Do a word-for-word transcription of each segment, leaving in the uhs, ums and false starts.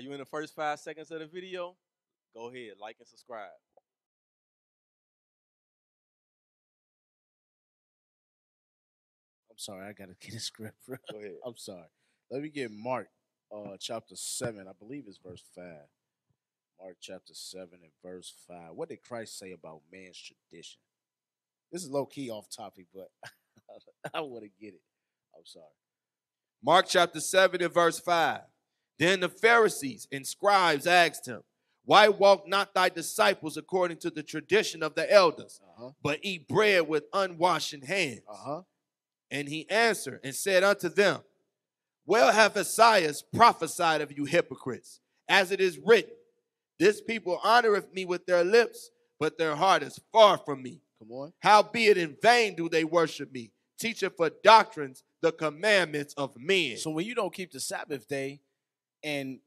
Are you in the first five seconds of the video? Go ahead, like and subscribe. I'm sorry, I gotta get a script, bro. Go ahead. I'm sorry. Let me get Mark uh, chapter seven. I believe it's verse five. Mark chapter seven and verse five. What did Christ say about man's tradition? This is low-key off topic, but I want to get it. I'm sorry. Mark chapter seven and verse five. Then the Pharisees and scribes asked him, why walk not thy disciples according to the tradition of the elders, uh-huh. but eat bread with unwashed hands? Uh-huh. And he answered and said unto them, well hath Esaias prophesied of you hypocrites, as it is written, this people honoreth me with their lips, but their heart is far from me. Come on. Howbeit in vain do they worship me, teaching for doctrines the commandments of men. So when you don't keep the Sabbath day, and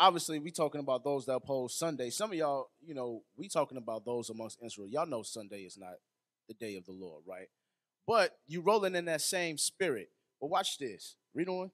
obviously we talking about those that oppose Sunday. Some of y'all, you know, we talking about those amongst Israel. Y'all know Sunday is not the day of the Lord, right? But you rolling in that same spirit. But watch this. Read on.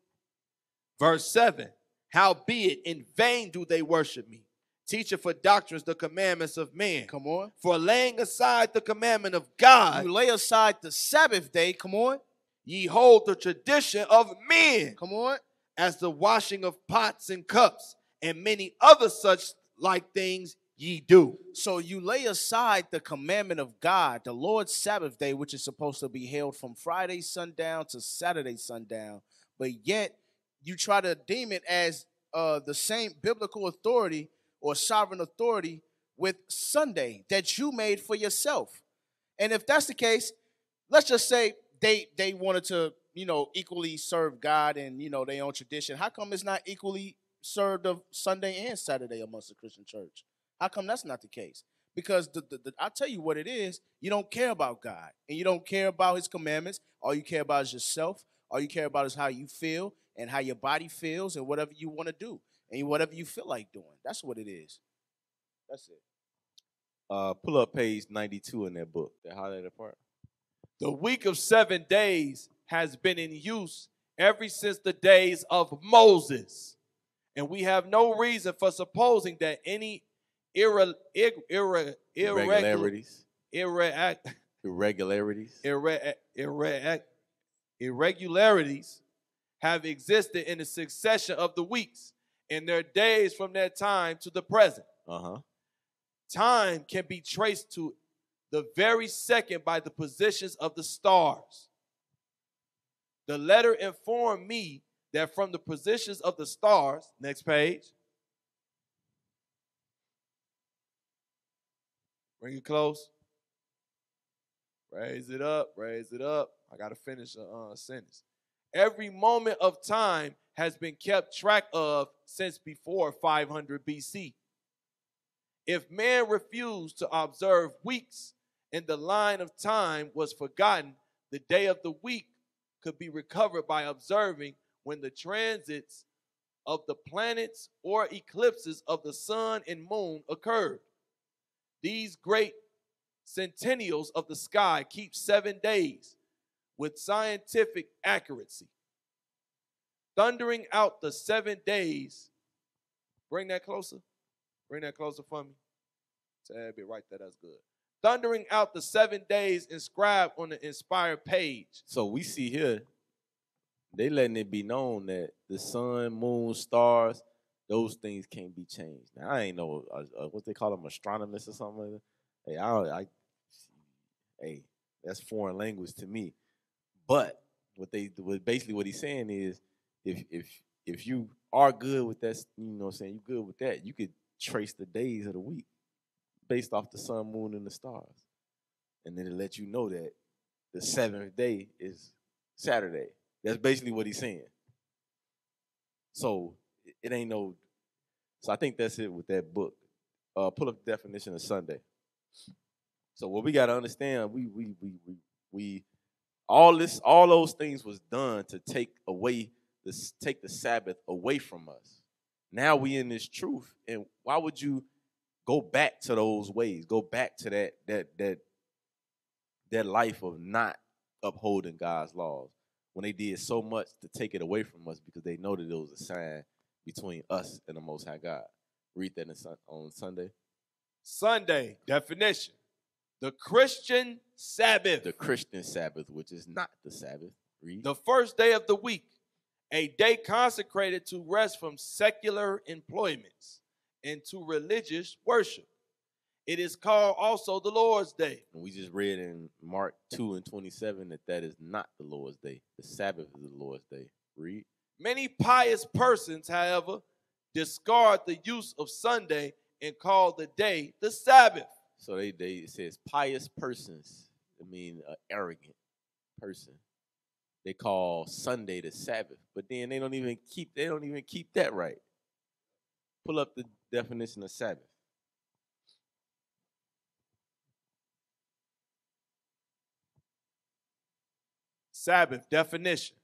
Verse seven. Howbeit in vain do they worship me, teaching for doctrines the commandments of man. Come on. For laying aside the commandment of God. You lay aside the Sabbath day. Come on. Ye hold the tradition of men. Come on. As the washing of pots and cups and many other such like things ye do. So you lay aside the commandment of God, the Lord's Sabbath day, which is supposed to be held from Friday sundown to Saturday sundown. But yet you try to deem it as uh, the same biblical authority or sovereign authority with Sunday that you made for yourself. And if that's the case, let's just say they they wanted to, you know, equally serve God and, you know, their own tradition. How come it's not equally served of Sunday and Saturday amongst the Christian church? How come that's not the case? Because the, the, the, I'll tell you what it is. You don't care about God and you don't care about his commandments. All you care about is yourself. All you care about is how you feel and how your body feels and whatever you want to do. And whatever you feel like doing. That's what it is. That's it. Uh, pull up page ninety-two in that book, that highlighted part. The week of seven days has been in use ever since the days of Moses. And we have no reason for supposing that any irre, ir, irre, irregularities, irre, irregularities, irre, irre, irregularities have existed in the succession of the weeks. In their days from that time to the present. Uh-huh. Time can be traced to the very second by the positions of the stars. The letter informed me that from the positions of the stars, next page. Bring it close. Raise it up, raise it up. I gotta finish a uh, sentence. Every moment of time has been kept track of since before five hundred B C. If man refused to observe weeks and the line of time was forgotten, the day of the week could be recovered by observing when the transits of the planets or eclipses of the sun and moon occurred. These great centennials of the sky keep seven days with scientific accuracy. Thundering out the seven days. Bring that closer. Bring that closer for me. Tab it right there. That's good. Thundering out the seven days inscribed on the inspired page. So we see here, they letting it be known that the sun, moon, stars, those things can't be changed. Now, I ain't know, uh, what they call them, astronomers or something like that. Hey, I, I, hey, that's foreign language to me. But what they, what basically what he's saying is, If if if you are good with that, you know what I'm saying, you're good with that, you could trace the days of the week based off the sun, moon, and the stars. And then it lets you know that the seventh day is Saturday. That's basically what he's saying. So it ain't no, so I think that's it with that book. Uh, pull up the definition of Sunday. So what we gotta understand, we we we we we all this all those things was done to take away. This, take the Sabbath away from us. Now we in this truth, and why would you go back to those ways? Go back to that that that that life of not upholding God's laws when they did so much to take it away from us because they know that it was a sign between us and the Most High God. Read that on Sunday. Sunday, definition. The Christian Sabbath. The Christian Sabbath, which is not the Sabbath. Read. The first day of the week, a day consecrated to rest from secular employments and to religious worship. It is called also the Lord's Day. And we just read in Mark two and twenty-seven that that is not the Lord's Day. The Sabbath is the Lord's Day. Read. Many pious persons, however, discard the use of Sunday and call the day the Sabbath. So they, they it says pious persons. I mean, an arrogant person. They call Sunday the Sabbath, but then they don't even keep they don't even keep that right. Pull up the definition of Sabbath. Sabbath, definition.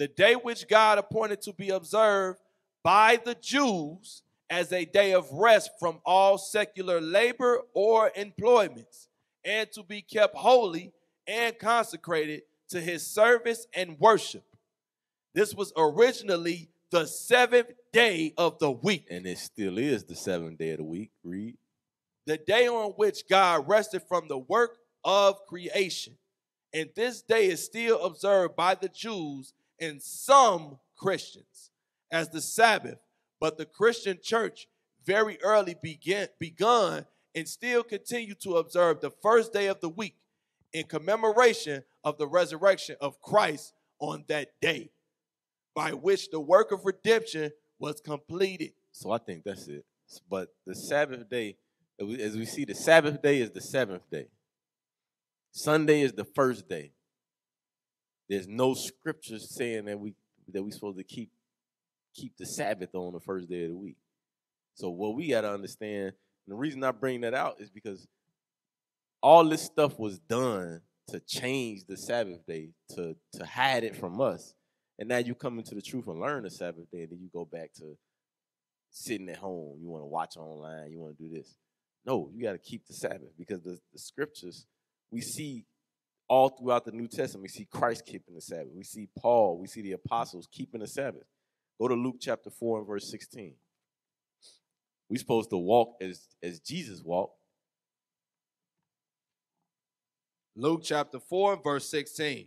The day which God appointed to be observed by the Jews as a day of rest from all secular labor or employments, and to be kept holy and consecrated to his service and worship. This was originally the seventh day of the week. And it still is the seventh day of the week. Read. The day on which God rested from the work of creation. And this day is still observed by the Jews and some Christians as the Sabbath. But the Christian church very early began, begun and still continue to observe the first day of the week in commemoration of the resurrection of Christ on that day, by which the work of redemption was completed. So I think that's it. But the Sabbath day, as we see, the Sabbath day is the seventh day. Sunday is the first day. There's no scripture saying that we that we're supposed to keep keep the Sabbath on the first day of the week. So what we got to understand, and the reason I bring that out is because all this stuff was done to change the Sabbath day, to, to hide it from us. And now you come into the truth and learn the Sabbath day, and then you go back to sitting at home. You want to watch online. You want to do this. No, you got to keep the Sabbath, because the, the scriptures, we see all throughout the New Testament, we see Christ keeping the Sabbath. We see Paul. We see the apostles keeping the Sabbath. Go to Luke chapter four and verse sixteen. We're supposed to walk as, as Jesus walked. Luke chapter four and verse sixteen.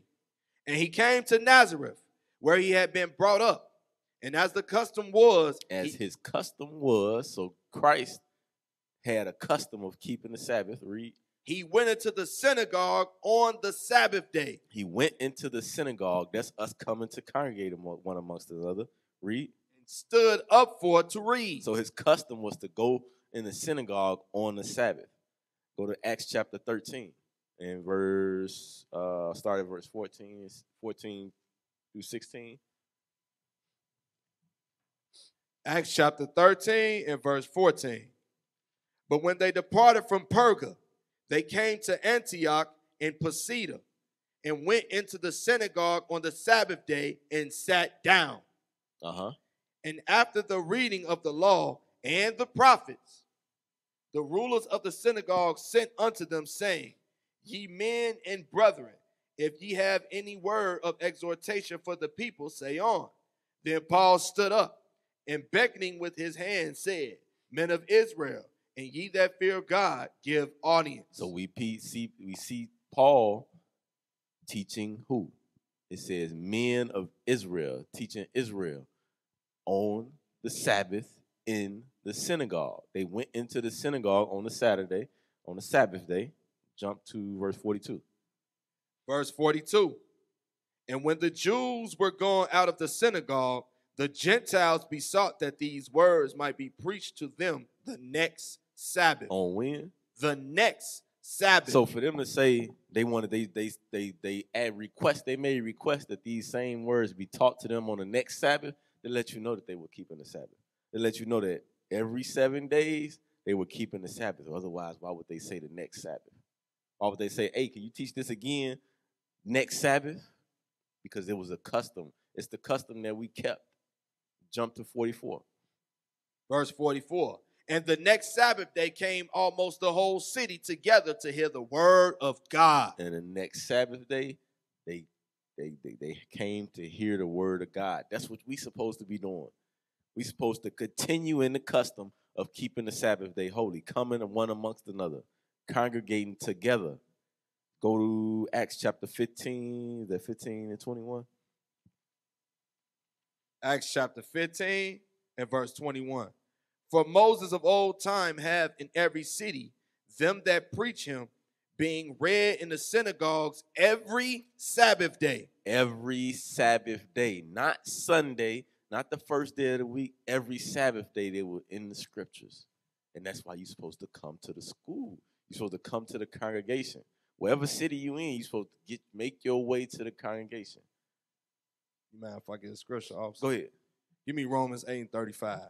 And he came to Nazareth, where he had been brought up. And as the custom was. As he, his custom was, so Christ had a custom of keeping the Sabbath. Read. He went into the synagogue on the Sabbath day. He went into the synagogue. That's us coming to congregate one amongst another. Read. And stood up for it to read. So his custom was to go in the synagogue on the Sabbath. Go to Acts chapter thirteen. And verse, uh, start at verse fourteen, fourteen through sixteen. Acts chapter thirteen and verse fourteen. But when they departed from Perga, they came to Antioch and Pisidia, and went into the synagogue on the Sabbath day and sat down. Uh-huh. And after the reading of the law and the prophets, the rulers of the synagogue sent unto them, saying, Ye men and brethren, if ye have any word of exhortation for the people, say on. Then Paul stood up, and beckoning with his hand said, Men of Israel, and ye that fear God, give audience. So we see, we see Paul teaching who? It says men of Israel, teaching Israel on the Sabbath in the synagogue. They went into the synagogue on the Saturday, on the Sabbath day. Jump to verse forty-two. Verse forty-two. And when the Jews were gone out of the synagogue, the Gentiles besought that these words might be preached to them the next Sabbath. On when? The next Sabbath. So for them to say they wanted, they they they they add request, they made request that these same words be taught to them on the next Sabbath, to let you know that they were keeping the Sabbath. They let you know that every seven days they were keeping the Sabbath. Otherwise, why would they say the next Sabbath? Why would they say, hey, can you teach this again next Sabbath? Because it was a custom. It's the custom that we kept. Jump to forty-four. Verse forty-four. And the next Sabbath day came almost the whole city together to hear the word of God. And the next Sabbath day, they, they, they, they came to hear the word of God. That's what we're supposed to be doing. We're supposed to continue in the custom of keeping the Sabbath day holy, coming one amongst another, congregating together. Go to Acts chapter fifteen, is that fifteen and twenty-one? Acts chapter fifteen and verse twenty-one. For Moses of old time have in every city them that preach him, being read in the synagogues every Sabbath day. Every Sabbath day, not Sunday, not the first day of the week. Every Sabbath day they were in the scriptures. And that's why you're supposed to come to the school. You're supposed to come to the congregation. Whatever city you in, you're supposed to get, make your way to the congregation. You mind if I get a scripture off? Go ahead. Give me Romans eight and thirty-five.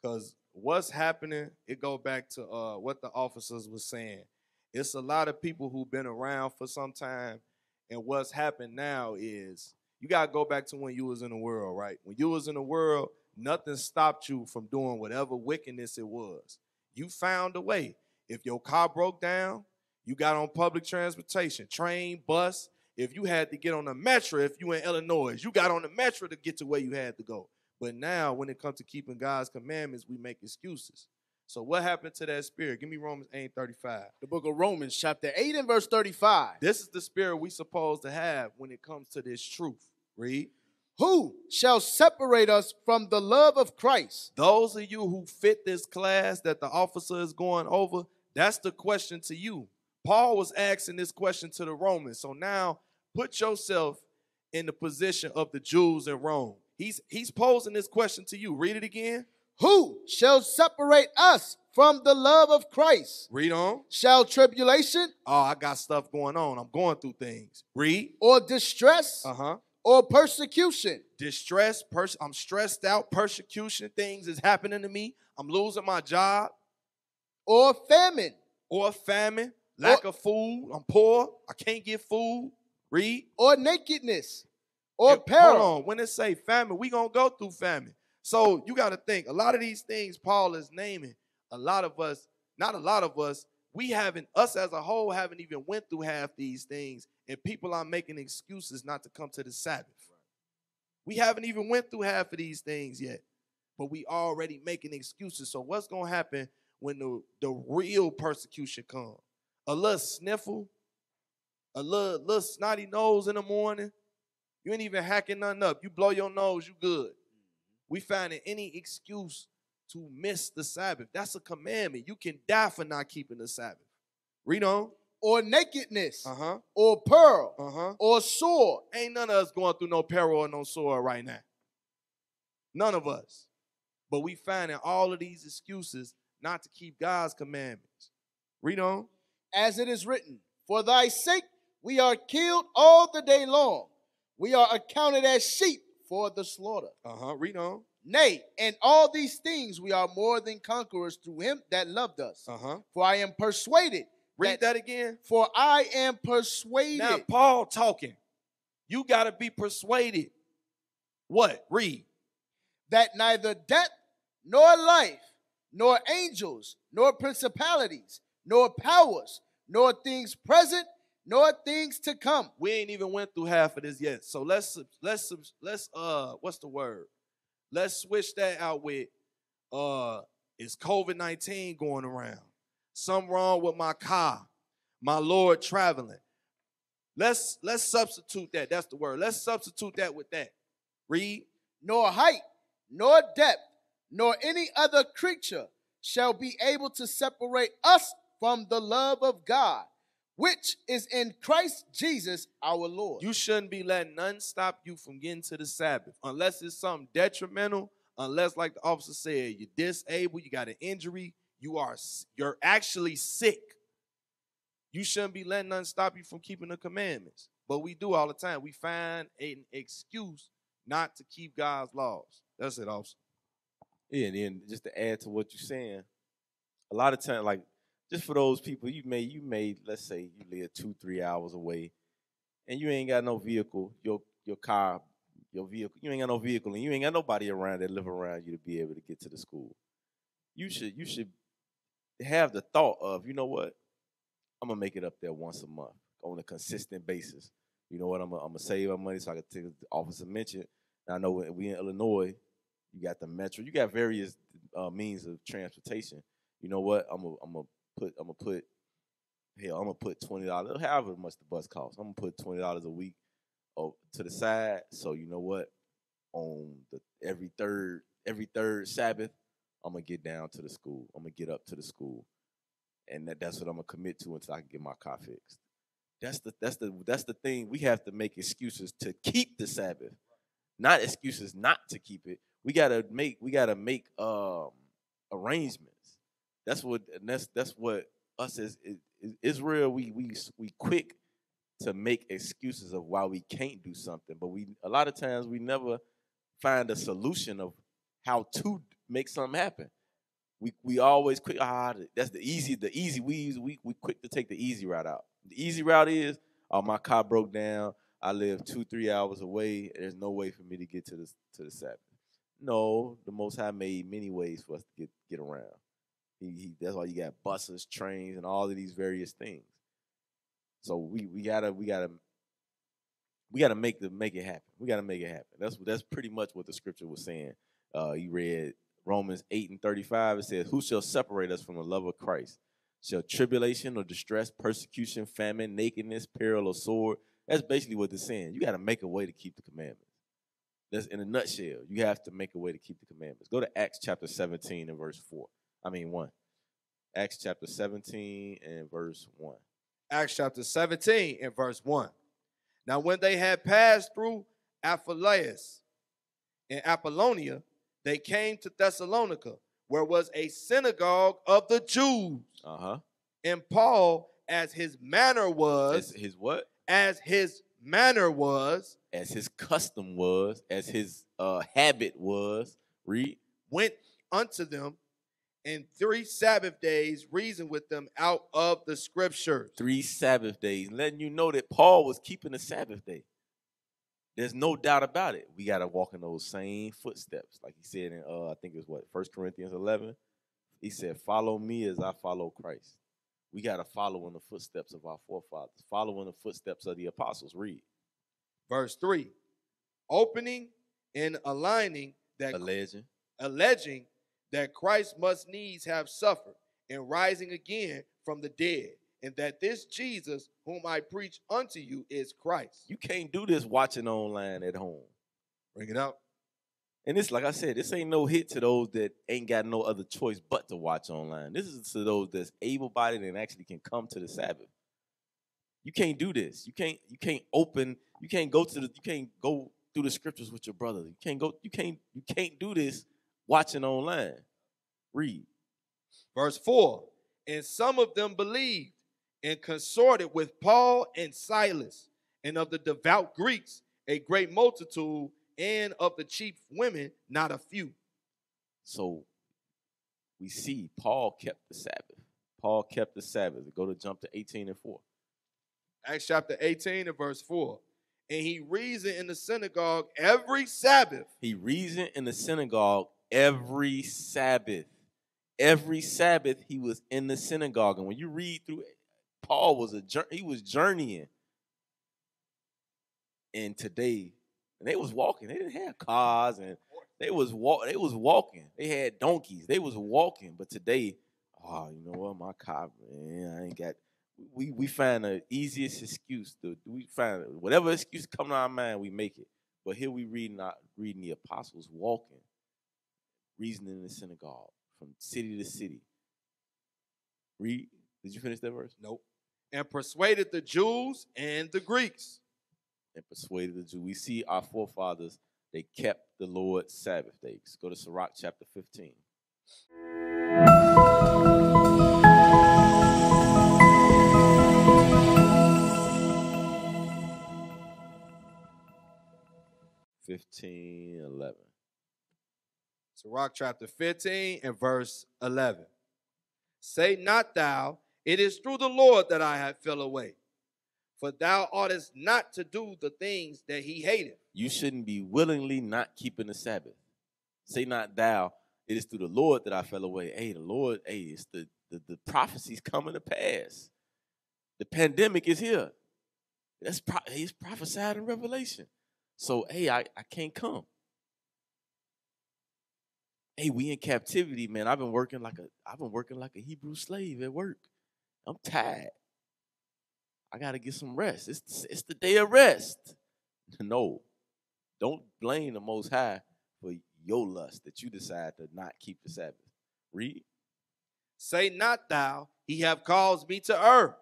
Because what's happening, it go back to uh, what the officers were saying. It's a lot of people who've been around for some time, and what's happened now is you got to go back to when you was in the world, right? When you was in the world, nothing stopped you from doing whatever wickedness it was. You found a way. If your car broke down, you got on public transportation, train, bus. If you had to get on the metro, if you in Illinois, you got on the metro to get to where you had to go. But now when it comes to keeping God's commandments, we make excuses. So what happened to that spirit? Give me Romans eight and thirty-five. The book of Romans chapter eight and verse thirty-five. This is the spirit we supposed to have when it comes to this truth. Read. Who shall separate us from the love of Christ? Those of you who fit this class that the officer is going over, that's the question to you. Paul was asking this question to the Romans. So now put yourself in the position of the Jews in Rome. He's, he's posing this question to you. Read it again. Who shall separate us from the love of Christ? Read on. Shall tribulation? Oh, I got stuff going on. I'm going through things. Read. Or distress? Uh-huh. Or persecution? Distress. Pers- I'm stressed out. Persecution. Things is happening to me. I'm losing my job. Or famine. Or famine. Lack or, of food. I'm poor. I can't get food. Read. Or nakedness. Or and, peril. Hold on. When it say famine, we going to go through famine. So you got to think, a lot of these things Paul is naming, a lot of us, not a lot of us, we haven't, us as a whole haven't even went through half these things, and people are making excuses not to come to the Sabbath. We haven't even went through half of these things yet, but we already making excuses. So what's going to happen when the, the real persecution comes? A little sniffle, a little, little snotty nose in the morning. You ain't even hacking nothing up. You blow your nose, you good. We finding any excuse to miss the Sabbath. That's a commandment. You can die for not keeping the Sabbath. Read on. Or nakedness. Uh-huh. Or peril. Uh-huh. Or sore. Ain't none of us going through no peril or no sore right now. None of us. But we finding all of these excuses not to keep God's commandments. Read on. As it is written, for thy sake we are killed all the day long. We are accounted as sheep for the slaughter. Uh-huh. Read on. Nay, in all these things we are more than conquerors through him that loved us. Uh-huh. For I am persuaded. Read that, that again. For I am persuaded. Now, Paul talking. You got to be persuaded. What? Read. That neither death, nor life, nor angels, nor principalities, nor powers, nor things present, nor things to come. We ain't even went through half of this yet. So let's, let's, let's, uh, what's the word? Let's switch that out with, uh, is COVID nineteen going around? Something wrong with my car, my Lord traveling. Let's, let's substitute that. That's the word. Let's substitute that with that. Read. Nor height, nor depth, nor any other creature shall be able to separate us from the love of God, which is in Christ Jesus our Lord. You shouldn't be letting none stop you from getting to the Sabbath unless it's something detrimental, unless, like the officer said, you're disabled, you got an injury, you are, you're actually sick. You shouldn't be letting none stop you from keeping the commandments. But we do all the time. We find an excuse not to keep God's laws. That's it, officer. Yeah, and then just to add to what you're saying, a lot of times, like, just for those people, you may, you may, let's say you live two, three hours away, and you ain't got no vehicle, your your car, your vehicle, you ain't got no vehicle, and you ain't got nobody around that live around you to be able to get to the school. You should, you should have the thought of, you know what, I'm gonna make it up there once a month on a consistent basis. You know what, I'm gonna, I'm gonna save my money so I can take the officer mentioned. I know we in Illinois, You got the metro. You got various uh, means of transportation. You know what? I'm gonna I'm gonna put I'm gonna put hell. I'm gonna put twenty dollars, however much the bus costs. I'm gonna put twenty dollars a week oh, to the side. So you know what? On the every third every third Sabbath, I'm gonna get down to the school. I'm gonna get up to the school, and that, that's what I'm gonna commit to until I can get my car fixed. That's the that's the that's the thing. We have to make excuses to keep the Sabbath, not excuses not to keep it. We gotta make we gotta make um, arrangements. That's what and that's that's what us as Israel we we we quick to make excuses of why we can't do something, but we a lot of times we never find a solution of how to make something happen. We we always quick ah that's the easy the easy we we we quick to take the easy route out. The easy route is, oh, my car broke down. I live two, three hours away. There's no way for me to get to the, to the Sabbath. No, the Most High made many ways for us to get, get around. He, he, that's why you got buses, trains, and all of these various things. So we we gotta we gotta we gotta make the make it happen. We gotta make it happen. That's that's pretty much what the scripture was saying. Uh, you read Romans eight and thirty-five. It says, "Who shall separate us from the love of Christ? Shall tribulation or distress, persecution, famine, nakedness, peril, or sword?" That's basically what they're saying. You got to make a way to keep the commandments. That's in a nutshell. You have to make a way to keep the commandments. Go to Acts chapter seventeen and verse four. I mean one. Acts chapter seventeen and verse one. Acts chapter seventeen and verse one. Now when they had passed through Amphipolis and Apollonia, they came to Thessalonica, where was a synagogue of the Jews. Uh-huh. And Paul, as his manner was. As his what? As his manner was. As his custom was. As his uh, habit was. Read. Went unto them, and three Sabbath days reasoned with them out of the scriptures. Three Sabbath days. Letting you know that Paul was keeping the Sabbath day. There's no doubt about it. We got to walk in those same footsteps. Like he said in, uh, I think it was what, First Corinthians eleven? He said, follow me as I follow Christ. We got to follow in the footsteps of our forefathers. Follow in the footsteps of the apostles. Read. Verse three. Opening and aligning that. Alleging. Alleging that Christ must needs have suffered and rising again from the dead. And that this Jesus, whom I preach unto you, is Christ. You can't do this watching online at home. Bring it out. And it's like I said, this ain't no hit to those that ain't got no other choice but to watch online. This is to those that's able-bodied and actually can come to the Sabbath. You can't do this. You can't. You can't open. You can't go to the. You can't go through the scriptures with your brother. You can't go. You can't. You can't do this watching online. Read. Verse four. And some of them believed, and consorted with Paul and Silas, and of the devout Greeks, a great multitude, and of the chief women, not a few. So we see Paul kept the Sabbath. Paul kept the Sabbath. Go to jump to eighteen and four. Acts chapter eighteen and verse four. And he reasoned in the synagogue every Sabbath. He reasoned in the synagogue every Sabbath. Every Sabbath he was in the synagogue. And when you read through it, Paul was a he was journeying, and today, and they was walking. They didn't have cars, and they was walk. They was walking. They had donkeys. They was walking. But today, oh, you know what? My car, man, I ain't got. We we find the easiest excuse. To, we find whatever excuse come to our mind, we make it. But here we read not reading the apostles walking, reasoning in the synagogue from city to city. Read. Did you finish that verse? Nope. And persuaded the Jews and the Greeks. And persuaded the Jews. We see our forefathers, they kept the Lord's Sabbath days. Go to Sirach chapter fifteen. fifteen, eleven. Sirach chapter fifteen and verse eleven. Say not thou, it is through the Lord that I have fell away. For thou oughtest not to do the things that he hated. You shouldn't be willingly not keeping the Sabbath. Say not thou, it is through the Lord that I fell away. Hey, the Lord, hey, it's the, the, the prophecies coming to pass. The pandemic is here. That's pro it's prophesied in Revelation. So, hey, I, I can't come. Hey, we in captivity, man. I've been working like a I've been working like a Hebrew slave at work. I'm tired. I gotta get some rest. It's it's the day of rest. No, don't blame the Most High for your lust that you decide to not keep the Sabbath. Read. Say not thou, he have caused me to err,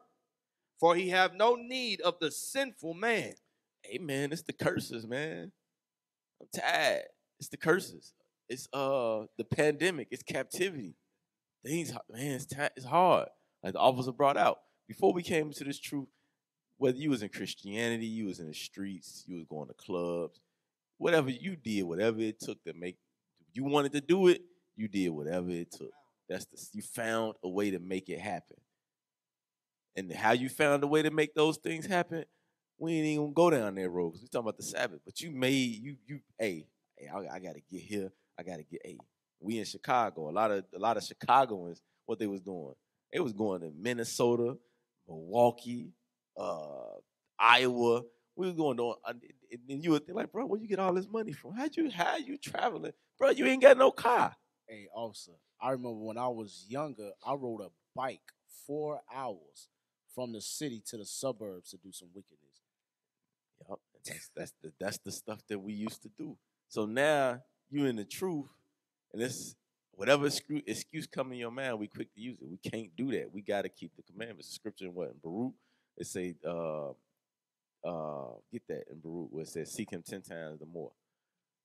for he have no need of the sinful man. Hey, man, it's the curses, man. I'm tired. It's the curses. It's uh the pandemic. It's captivity. Things, man, it's, tight, it's hard. Like the officer brought out. Before we came to this truth, whether you was in Christianity, you was in the streets, you was going to clubs, whatever you did, whatever it took to make, if you wanted to do it, you did whatever it took. That's the, you found a way to make it happen. And how you found a way to make those things happen, we ain't even gonna go down that road because we're talking about the Sabbath. But you made, you, you, hey, hey I, I gotta get here. I gotta get, hey, we in Chicago. A lot of, a lot of Chicagoans, what they was doing, they was going to Minnesota, Milwaukee, uh, Iowa. We was going to, and then you would think like, bro, where you get all this money from? How'd you, how you traveling? Bro, you ain't got no car. Hey, also, I remember when I was younger, I rode a bike four hours from the city to the suburbs to do some wickedness. Yep, that's, that's, the, that's the stuff that we used to do. So now you in the truth, and it's whatever excuse come in your mind, we quick to use it. We can't do that. We got to keep the commandments. The scripture in what? In Baruch, it say, uh, uh, get that in Baruch, where it says, seek him ten times the more.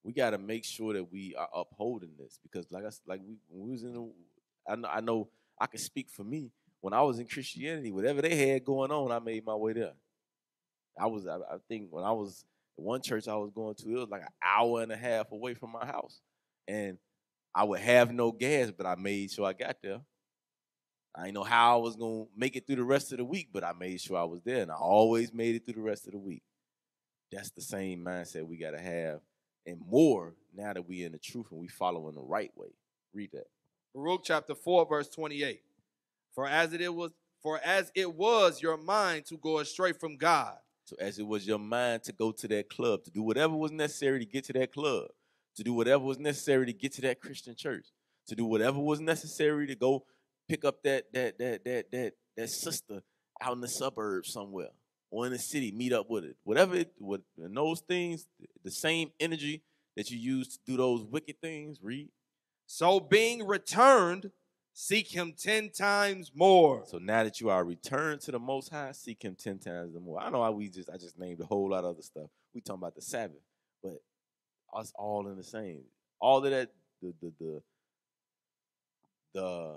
We got to make sure that we are upholding this because, like I like we, we was in, a, I know I know I can speak for me. When I was in Christianity, whatever they had going on, I made my way there. I was, I, I think, when I was at one church I was going to, it was like an hour and a half away from my house, and I would have no gas, but I made sure I got there. I didn't know how I was gonna make it through the rest of the week, but I made sure I was there, and I always made it through the rest of the week. That's the same mindset we gotta have. And more now that we in the truth and we following the right way. Read that. Baruch chapter four, verse twenty-eight. For as it was, for as it was your mind to go astray from God. So as it was your mind to go to that club, to do whatever was necessary to get to that club, to do whatever was necessary to get to that Christian church, to do whatever was necessary to go pick up that that that that that that sister out in the suburbs somewhere. Or in the city, meet up with it. Whatever, it, with and those things, the same energy that you use to do those wicked things, read. So being returned, seek him ten times more. So now that you are returned to the Most High, seek him ten times the more. I know how we just, I just named a whole lot of other stuff. We talking about the Sabbath, but us all in the same. All of that, the, the, the, the,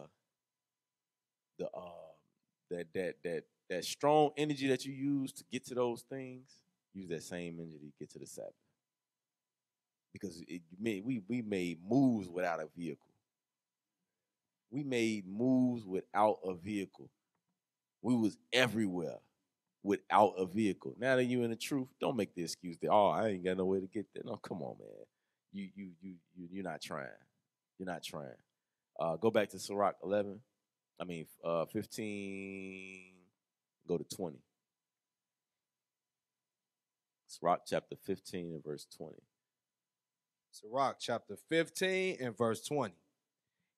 the uh, that, that, that, That strong energy that you use to get to those things, use that same energy to get to the Sabbath. Because it made, we, we made moves without a vehicle. We made moves without a vehicle. We was everywhere without a vehicle. Now that you're in the truth, don't make the excuse that, oh, I ain't got no way to get there. No, come on, man. You, you, you, you, you're not trying. You're not trying. Uh, go back to Sirach eleven. I mean, uh, fifteen... Go to twenty. Sirach chapter fifteen and verse twenty. Sirach chapter fifteen and verse twenty.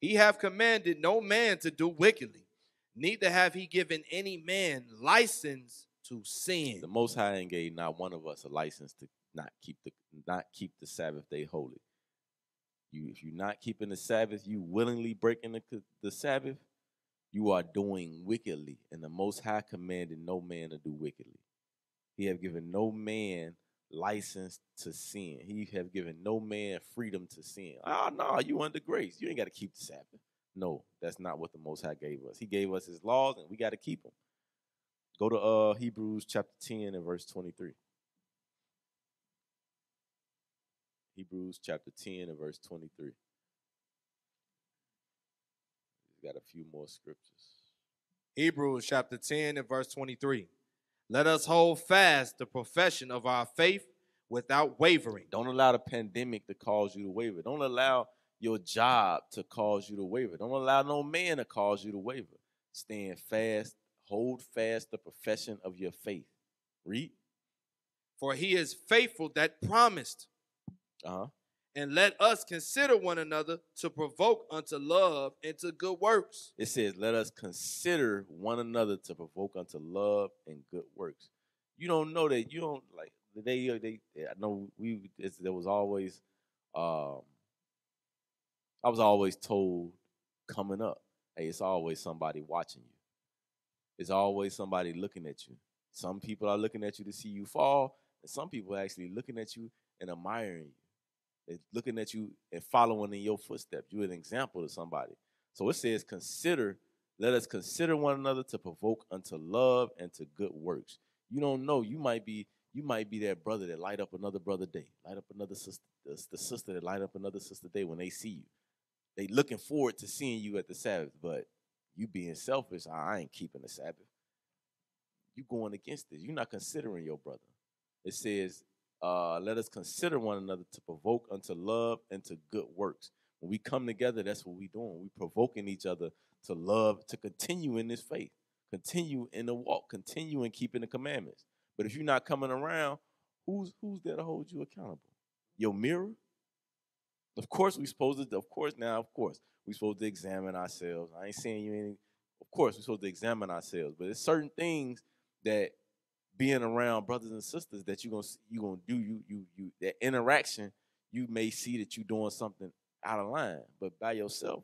He hath commanded no man to do wickedly, neither have he given any man license to sin. The Most High ain't gave not one of us a license to not keep the not keep the Sabbath day holy. You, if you're not keeping the Sabbath, you willingly breaking the, the Sabbath. You are doing wickedly, and the Most High commanded no man to do wickedly. He have given no man license to sin. He have given no man freedom to sin. Ah, oh, no, you under grace. You ain't got to keep the Sabbath. No, that's not what the Most High gave us. He gave us his laws, and we got to keep them. Go to uh, Hebrews chapter ten and verse twenty-three. Hebrews chapter ten and verse twenty-three. Got a few more scriptures. Hebrews chapter ten and verse twenty-three. Let us hold fast the profession of our faith without wavering. Don't allow the pandemic to cause you to waver. Don't allow your job to cause you to waver. Don't allow no man to cause you to waver. Stand fast. Hold fast the profession of your faith. Read. For he is faithful that promised. Uh-huh. And let us consider one another to provoke unto love and to good works. It says, let us consider one another to provoke unto love and good works. You don't know that. You don't like they. They. I know we. It's, there was always. Um, I was always told coming up, hey, it's always somebody watching you. It's always somebody looking at you. Some people are looking at you to see you fall, and some people are actually looking at you and admiring you. They're looking at you and following in your footsteps. You're an example to somebody. So it says, consider, let us consider one another to provoke unto love and to good works. You don't know. You might be, you might be that brother that light up another brother day, light up another sister, the sister that light up another sister day when they see you. They looking forward to seeing you at the Sabbath, but you being selfish, I ain't keeping the Sabbath. You going against this. You're not considering your brother. It says, Uh, let us consider one another to provoke unto love and to good works. When we come together, that's what we're doing. We're provoking each other to love, to continue in this faith, continue in the walk, continue in keeping the commandments. But if you're not coming around, who's who's there to hold you accountable? Your mirror? Of course we're supposed to, of course, now, of course, we're supposed to examine ourselves. I ain't saying you ain't, of course, we're supposed to examine ourselves. But there's certain things that being around brothers and sisters that you're gonna you gonna do you you you that interaction, you may see that you're doing something out of line, but by yourself,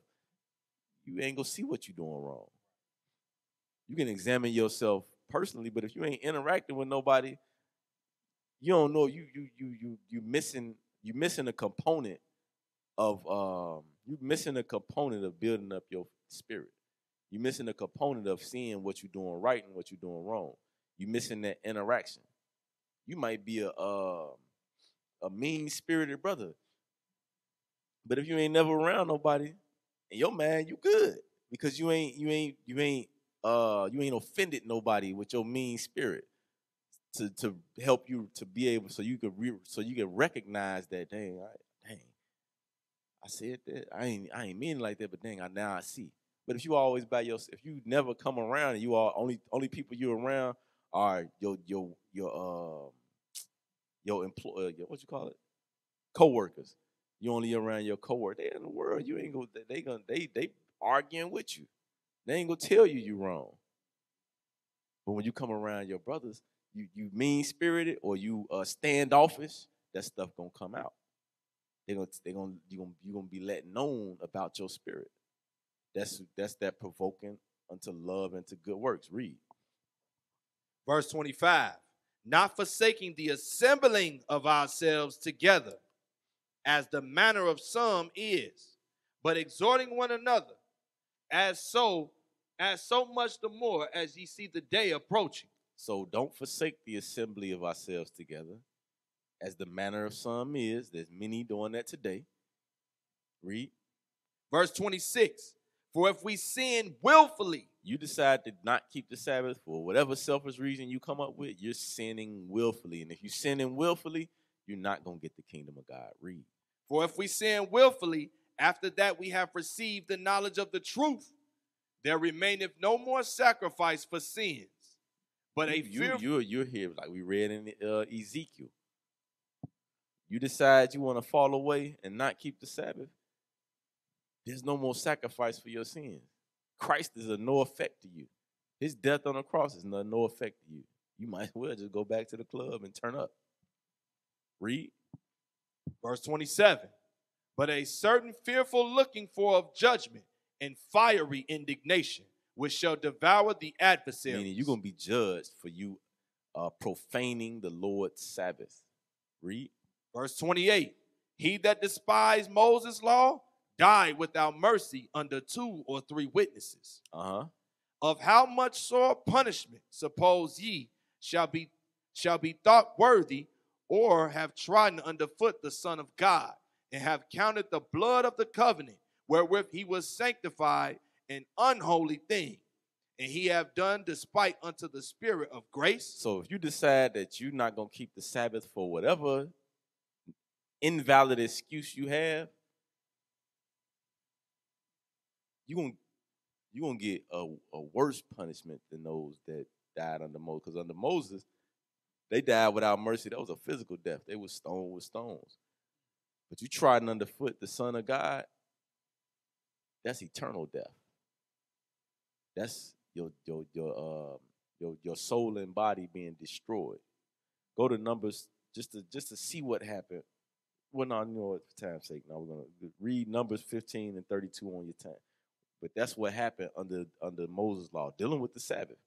you ain't gonna see what you're doing wrong. You can examine yourself personally, but if you ain't interacting with nobody, you don't know you you you you you missing you missing a component of um you missing a component of building up your spirit. You're missing a component of seeing what you're doing right and what you're doing wrong. You missing that interaction. You might be a uh, a mean-spirited brother, but if you ain't never around nobody, and your man, you good because you ain't you ain't you ain't uh you ain't offended nobody with your mean spirit to to help you to be able so you could re, so you can recognize that dang I, dang I said that I ain't I ain't mean like that but dang I now I see. But if you always by yourself, if you never come around and you are only only people you around. Are your your your um uh, your employer your, what you call it coworkers? You only around your coworkers. They in the world. You ain't gonna they gonna they they arguing with you. They ain't gonna tell you you wrong. But when you come around your brothers, you you mean spirited or you uh, standoffish. That stuff gonna come out. They gonna they gonna you gonna you gonna be let known about your spirit. That's that's that provoking unto love and to good works. Read. Verse twenty-five, not forsaking the assembling of ourselves together, as the manner of some is, but exhorting one another, as so, as so much the more as ye see the day approaching. So don't forsake the assembly of ourselves together, as the manner of some is. There's many doing that today. Read. Verse twenty-six, for if we sin willfully, you decide to not keep the Sabbath for whatever selfish reason you come up with, you're sinning willfully. And if you're sinning willfully, you're not going to get the kingdom of God. Read. For if we sin willfully, after that we have received the knowledge of the truth, there remaineth no more sacrifice for sins. But you, a fear... You, you're, you're here like we read in uh, Ezekiel. You decide you want to fall away and not keep the Sabbath. There's no more sacrifice for your sins. Christ is of no effect to you. His death on the cross is of no effect to you. You might as well just go back to the club and turn up. Read. Verse twenty-seven. But a certain fearful looking for of judgment and fiery indignation, which shall devour the adversary. Meaning you're going to be judged for you uh, profaning the Lord's Sabbath. Read. Verse twenty-eight. He that despised Moses' law died without mercy under two or three witnesses. Uh-huh. Of how much sore punishment, suppose ye, shall be shall be thought worthy, or have trodden underfoot the Son of God, and have counted the blood of the covenant, wherewith he was sanctified, an unholy thing, and he have done despite unto the Spirit of grace. So if you decide that you're not going to keep the Sabbath for whatever invalid excuse you have, You're going you gonna get a, a worse punishment than those that died under Moses. Because under Moses, they died without mercy. That was a physical death. They were stoned with stones. But you trodden underfoot the Son of God, that's eternal death. That's your your your uh, your your soul and body being destroyed. Go to Numbers just to just to see what happened. Well, no, you know, for time's sake, now we're gonna read Numbers fifteen and thirty-two on your time. But that's what happened under under Moses' law, dealing with the Sabbath.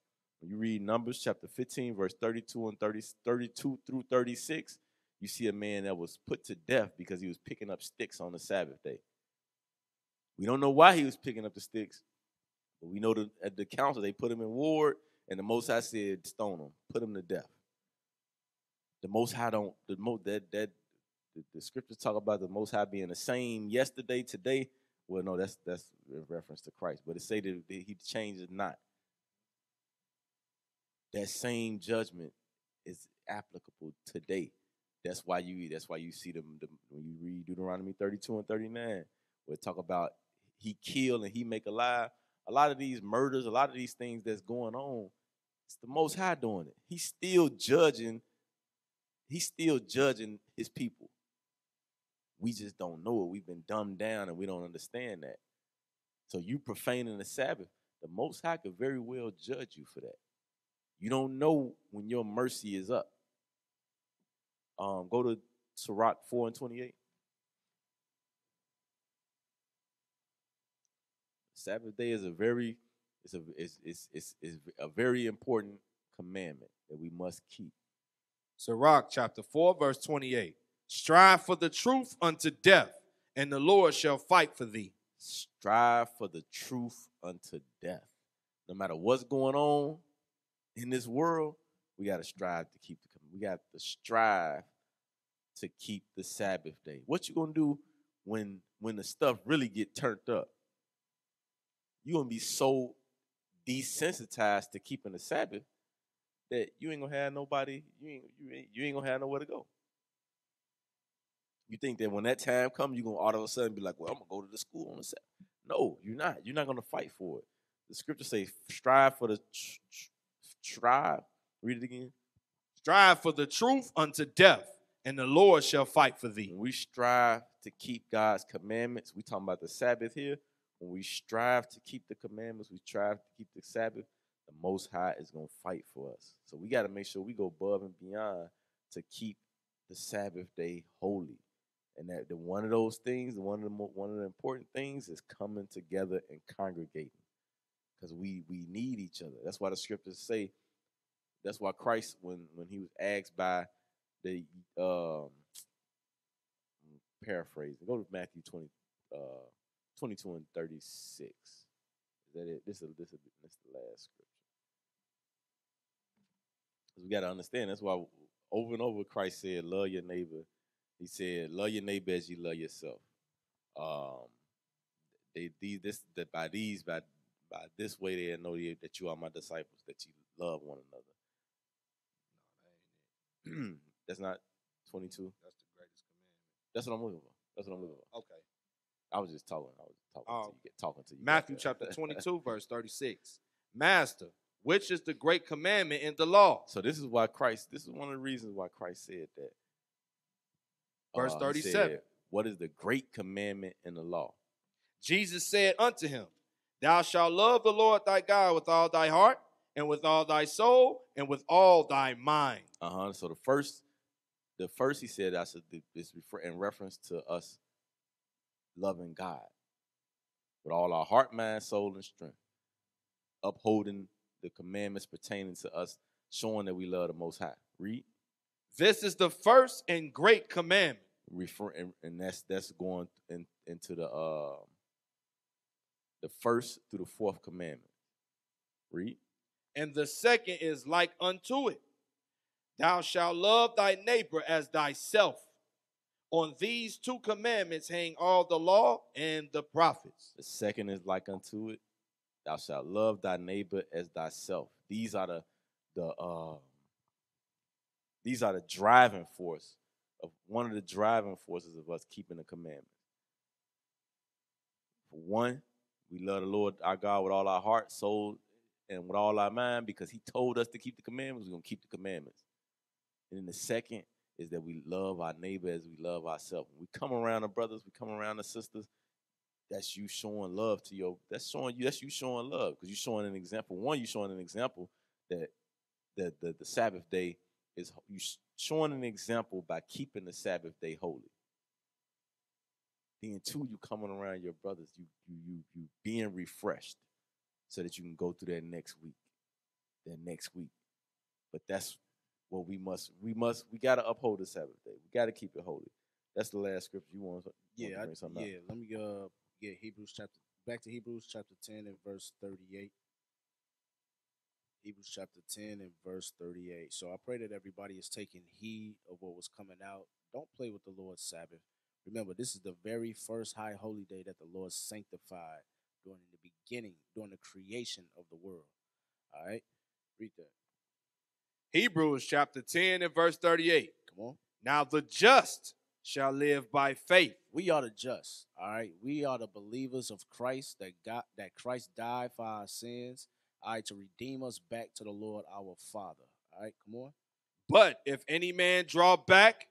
When you read Numbers chapter fifteen, verse thirty-two and thirty, thirty-two through thirty-six, you see a man that was put to death because he was picking up sticks on the Sabbath day. We don't know why he was picking up the sticks, but we know that at the council they put him in ward, and the Most High said, "Stone him, put him to death." The Most High don't. The most that that the, the scriptures talk about the Most High being the same yesterday, today. Well, no, that's that's in reference to Christ, but it say that he changes not. That same judgment is applicable today. That's why you that's why you see them the, when you read Deuteronomy thirty-two and thirty-nine, where it talk about he kill and he make alive. A lot of these murders, a lot of these things that's going on, it's the Most High doing it. He's still judging, he's still judging his people. We just don't know it. We've been dumbed down and we don't understand that. So you profaning the Sabbath, the Most High could very well judge you for that. You don't know when your mercy is up. Um, go to Sirach four and twenty-eight. Sabbath day is a very, it's a, it's, it's, it's, it's a very important commandment that we must keep. Sirach chapter four, verse twenty-eight. Strive for the truth unto death, and the Lord shall fight for thee. Strive for the truth unto death. No matter what's going on in this world, we got to strive to keep the commandment. We got to strive to keep the Sabbath day. What you gonna do when when the stuff really get turned up? You gonna be so desensitized to keeping the Sabbath that you ain't gonna have nobody. You ain't you ain't, you ain't gonna have nowhere to go. You think that when that time comes, you're gonna all of a sudden be like, "Well, I'm gonna go to the school on the Sabbath." No, you're not. You're not gonna fight for it. The scripture says, "Strive for the." Tr tr Strive, read it again. Strive for the truth unto death, and the Lord shall fight for thee. When we strive to keep God's commandments, we talking about the Sabbath here. When we strive to keep the commandments, we strive to keep the Sabbath, the Most High is going to fight for us. So we got to make sure we go above and beyond to keep the Sabbath day holy. And that the one of those things, one of the mo one of the important things is coming together and congregating. Because we we need each other. That's why the scriptures say, that's why Christ, when when he was asked by the um paraphrase, go to Matthew twenty uh twenty-two and thirty-six. Is that it? This is this is this is the last scripture. Because we gotta understand, that's why over and over Christ said, love your neighbor. He said, love your neighbor as you love yourself. Um they these this that by these by By this way, they know that you are my disciples, that you love one another. That's not twenty-two. That's the greatest commandment. That's what I'm looking for. That's what I'm looking for. Okay. I was just talking. I was talking um, to you. Get talking to you. Matthew chapter twenty-two, verse thirty-six. Master, which is the great commandment in the law? So this is why Christ. This is one of the reasons why Christ said that. Verse uh, thirty-seven. Said, what is the great commandment in the law? Jesus said unto him, thou shalt love the Lord thy God with all thy heart and with all thy soul and with all thy mind. Uh-huh. So the first, the first he said, I said this in reference to us loving God with all our heart, mind, soul, and strength, upholding the commandments pertaining to us, showing that we love the Most High. Read. This is the first and great commandment. Refer, and, and that's that's going in, into the. Uh, The first through the fourth commandment. Read. And the second is like unto it. Thou shalt love thy neighbor as thyself. On these two commandments hang all the law and the prophets. The second is like unto it. Thou shalt love thy neighbor as thyself. These are the the uh, these are the driving force of one of the driving forces of us keeping the commandments. For one, we love the Lord our God with all our heart, soul, and with all our mind because he told us to keep the commandments. We're going to keep the commandments. And then the second is that we love our neighbor as we love ourselves. When we come around the brothers, we come around the sisters, that's you showing love to your, that's showing you, that's you showing love, because you're showing an example. One, you're showing an example that that the, the Sabbath day is, you showing an example by keeping the Sabbath day holy. Then two, you coming around your brothers, you you you you being refreshed so that you can go through that next week, that next week. But that's what we must, we must, we got to uphold the Sabbath day. We got to keep it holy. That's the last scripture you want, yeah, want to bring something I, yeah, out. Let me uh, get Hebrews chapter, back to Hebrews chapter ten and verse thirty-eight. Hebrews chapter ten and verse thirty-eight. So I pray that everybody is taking heed of what was coming out. Don't play with the Lord's Sabbath. Remember, this is the very first high holy day that the Lord sanctified during the beginning, during the creation of the world. All right? Read that. Hebrews chapter ten and verse thirty-eight. Come on. Now the just shall live by faith. We are the just. All right? We are the believers of Christ, that God, that Christ died for our sins. All right, to redeem us back to the Lord our Father. All right, come on. But if any man draw back,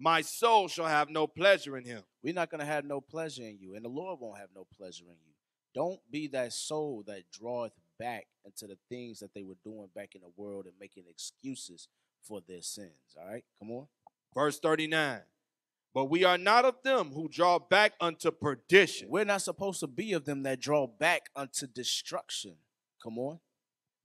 my soul shall have no pleasure in him. We're not going to have no pleasure in you, and the Lord won't have no pleasure in you. Don't be that soul that draweth back into the things that they were doing back in the world and making excuses for their sins. All right, come on. Verse thirty-nine. But we are not of them who draw back unto perdition. We're not supposed to be of them that draw back unto destruction. Come on.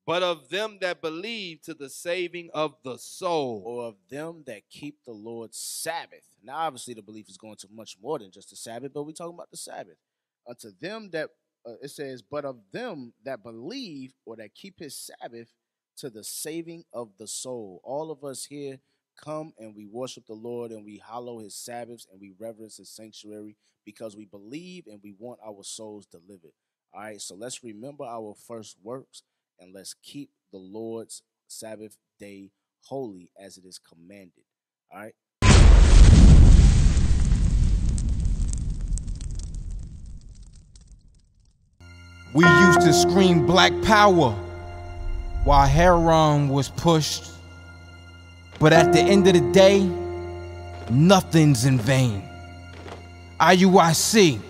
But of them that believe to the saving of the soul. Or of them that keep the Lord's Sabbath. Now, obviously, the belief is going to much more than just the Sabbath, but we're talking about the Sabbath. Unto them that, uh, it says, but of them that believe or that keep his Sabbath to the saving of the soul. All of us here come and we worship the Lord and we hallow his Sabbaths and we reverence his sanctuary because we believe and we want our souls delivered. All right, so let's remember our first works and let's keep the Lord's Sabbath day holy as it is commanded. All right. We used to scream black power while Heron was pushed. But at the end of the day, nothing's in vain. I U I C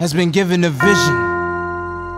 has been given a vision.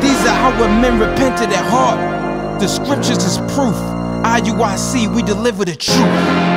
These are how men repented at heart. The scriptures is proof. I U I C, we deliver the truth.